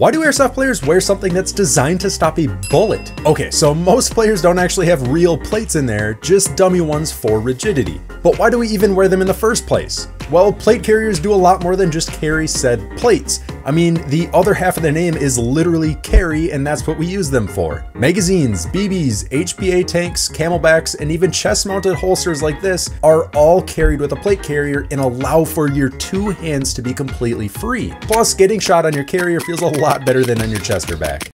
Why do airsoft players wear something that's designed to stop a bullet? Okay, so most players don't actually have real plates in there, just dummy ones for rigidity. But why do we even wear them in the first place? Well, plate carriers do a lot more than just carry said plates. I mean, the other half of their name is literally carry, and that's what we use them for. Magazines, BBs, HPA tanks, camelbacks, and even chest-mounted holsters like this are all carried with a plate carrier and allow for your two hands to be completely free. Plus, getting shot on your carrier feels a lot better than on your chest or back.